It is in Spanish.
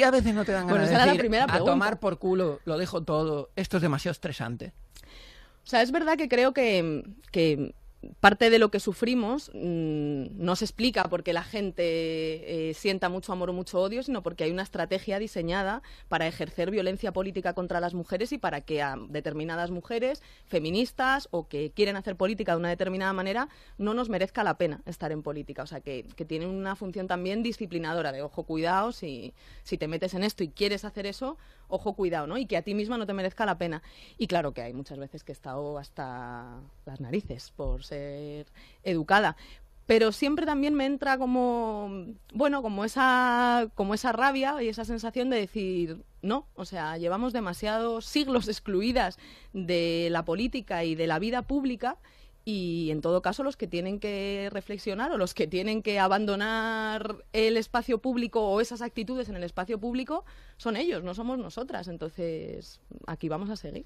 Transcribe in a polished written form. Y a veces no te dan ganas de decir, la primera pregunta, a tomar por culo, lo dejo todo, esto es demasiado estresante. O sea, es verdad que creo que parte de lo que sufrimos no se explica porque la gente sienta mucho amor o mucho odio, sino porque hay una estrategia diseñada para ejercer violencia política contra las mujeres y para que a determinadas mujeres feministas o que quieren hacer política de una determinada manera no nos merezca la pena estar en política. O sea, que tienen una función también disciplinadora de ojo, cuidado, si te metes en esto y quieres hacer eso, ojo, cuidado, ¿no? Y que a ti misma no te merezca la pena. Y claro que hay muchas veces que he estado hasta las narices por ser educada, pero siempre también me entra como esa rabia y esa sensación de decir, no, o sea, llevamos demasiados siglos excluidas de la política y de la vida pública. Y en todo caso los que tienen que reflexionar o los que tienen que abandonar el espacio público o esas actitudes en el espacio público son ellos, no somos nosotras. Entonces aquí vamos a seguir.